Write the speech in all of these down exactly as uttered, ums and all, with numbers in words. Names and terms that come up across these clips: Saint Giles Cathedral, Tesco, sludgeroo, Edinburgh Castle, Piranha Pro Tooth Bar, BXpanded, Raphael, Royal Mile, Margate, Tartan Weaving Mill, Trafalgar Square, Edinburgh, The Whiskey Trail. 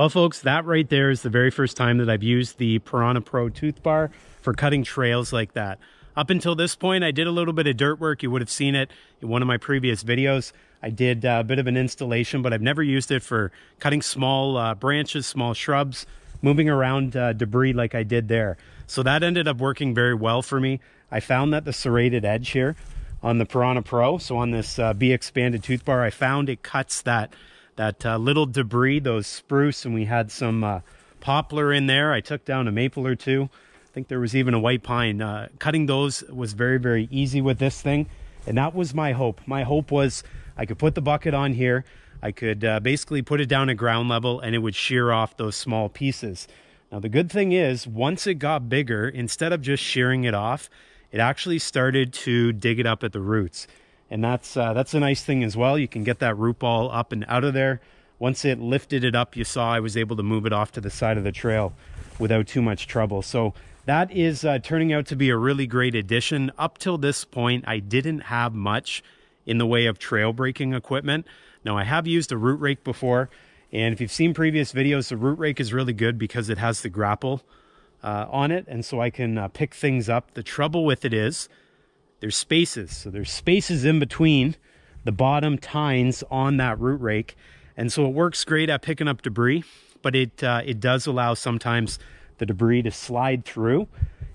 Well, folks, that right there is the very first time that I've used the Piranha Pro Tooth Bar for cutting trails like that. Up until this point, I did a little bit of dirt work. You would have seen it in one of my previous videos. I did a bit of an installation, but I've never used it for cutting small uh, branches, small shrubs, moving around uh, debris like I did there. So that ended up working very well for me. I found that the serrated edge here on the Piranha Pro, so on this uh, BXpanded tooth bar, I found it cuts that that uh, little debris, those spruce, and we had some uh, poplar in there. I took down a maple or two. I think there was even a white pine. Uh, cutting those was very, very easy with this thing. And that was my hope. My hope was I could put the bucket on here. I could uh, basically put it down at ground level and it would shear off those small pieces. Now, the good thing is once it got bigger, instead of just shearing it off, it actually started to dig it up at the roots. And that's, uh, that's a nice thing as well. You can get that root ball up and out of there. Once it lifted it up, you saw I was able to move it off to the side of the trail without too much trouble. So that is uh, turning out to be a really great addition. Up till this point, I didn't have much in the way of trail breaking equipment. Now, I have used a root rake before, and if you've seen previous videos, the root rake is really good because it has the grapple uh, on it, and so I can uh, pick things up. The trouble with it is there's spaces. So there's spaces in between the bottom tines on that root rake, and so it works great at picking up debris, but it, uh, it does allow sometimes the debris to slide through,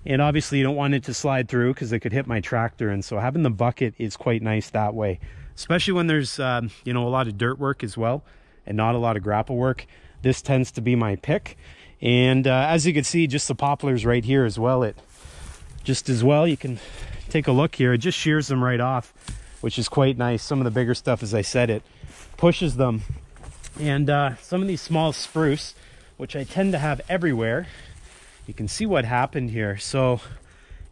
and obviously you don't want it to slide through because it could hit my tractor. And so having the bucket is quite nice that way, especially when there's um, you know, a lot of dirt work as well and not a lot of grapple work. This tends to be my pick. And uh, as you can see, just the poplars right here as well, it just as well you can take a look here, it just shears them right off, which is quite nice. Some of the bigger stuff, as I said, it pushes them, and uh, some of these small spruce, which I tend to have everywhere, you can see what happened here. So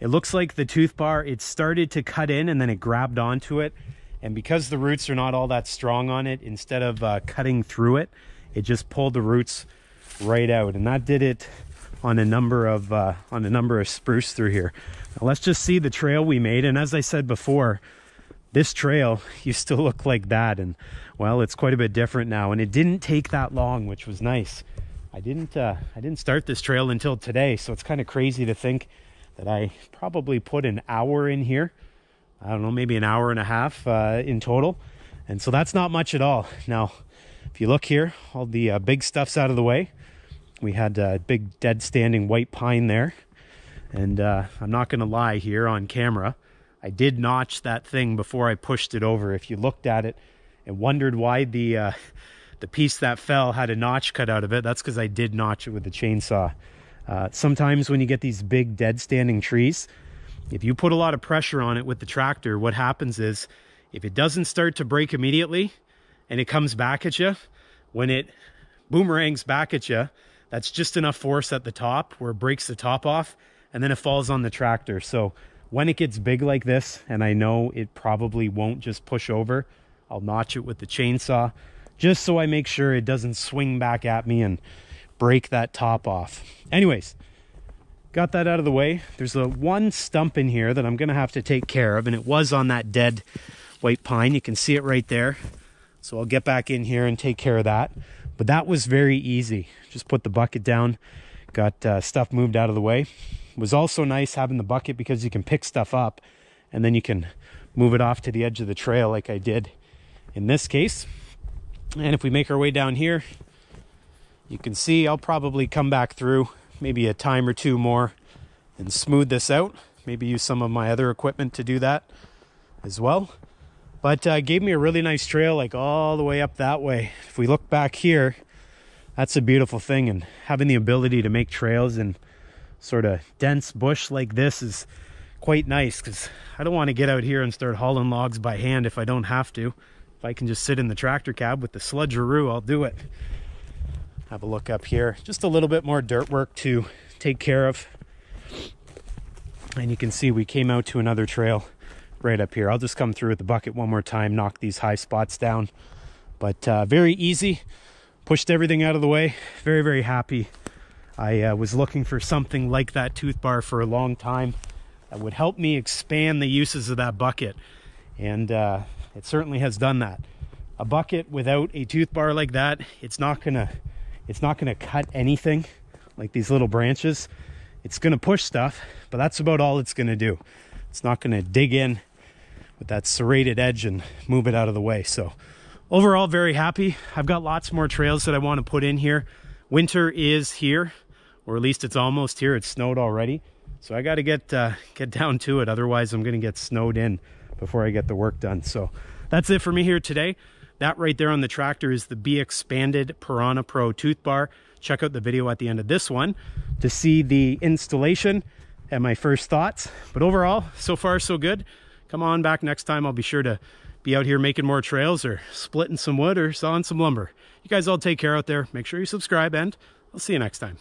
it looks like the tooth bar, it started to cut in and then it grabbed onto it. And because the roots are not all that strong on it, instead of uh, cutting through it, it just pulled the roots right out. And that did it on a number of, uh, on a number of spruce through here. Now let's just see the trail we made. And as I said before, this trail used to look like that. And well, it's quite a bit different now. And it didn't take that long, which was nice. I didn't, uh, I didn't start this trail until today, so it's kind of crazy to think that I probably put an hour in here. I don't know, maybe an hour and a half uh, in total. And so that's not much at all. Now, if you look here, all the uh, big stuff's out of the way. We had a uh, big dead standing white pine there. And uh, I'm not going to lie here on camera, I did notch that thing before I pushed it over. If you looked at it and wondered why the... Uh, The piece that fell had a notch cut out of it, that's because I did notch it with the chainsaw. Uh, sometimes when you get these big dead standing trees, if you put a lot of pressure on it with the tractor, what happens is if it doesn't start to break immediately and it comes back at you, when it boomerangs back at you, that's just enough force at the top where it breaks the top off and then it falls on the tractor. So when it gets big like this, and I know it probably won't just push over, I'll notch it with the chainsaw, just so I make sure it doesn't swing back at me and break that top off. Anyways, got that out of the way. There's a one stump in here that I'm going to have to take care of, and it was on that dead white pine. You can see it right there. So I'll get back in here and take care of that. But that was very easy. Just put the bucket down, got uh, stuff moved out of the way. It was also nice having the bucket because you can pick stuff up and then you can move it off to the edge of the trail like I did in this case. And if we make our way down here, you can see I'll probably come back through maybe a time or two more and smooth this out. Maybe use some of my other equipment to do that as well. But uh, gave me a really nice trail, like all the way up that way. If we look back here, that's a beautiful thing. And having the ability to make trails in sort of dense bush like this is quite nice, because I don't want to get out here and start hauling logs by hand if I don't have to. I can just sit in the tractor cab with the sludgeroo, I'll do it. Have a look up here. Just a little bit more dirt work to take care of. And you can see we came out to another trail right up here. I'll just come through with the bucket one more time, knock these high spots down. But uh, very easy. Pushed everything out of the way. Very, very happy. I uh, was looking for something like that tooth bar for a long time that would help me expand the uses of that bucket. And uh, it certainly has done that. A bucket without a tooth bar like that, it's not gonna It's not going to cut anything like these little branches. It's going to push stuff, but that's about all it's going to do. It's not going to dig in with that serrated edge and move it out of the way. So overall, very happy. I've got lots more trails that I want to put in here. Winter is here, or at least it's almost here. It's snowed already. So I got to get uh, get down to it. Otherwise, I'm going to get snowed in before I get the work done. So that's it for me here today. That right there on the tractor is the BXpanded Piranha Pro Tooth Bar. Check out the video at the end of this one to see the installation and my first thoughts. But overall, so far so good. Come on back next time. I'll be sure to be out here making more trails or splitting some wood or sawing some lumber. You guys all take care out there. Make sure you subscribe, and I'll see you next time.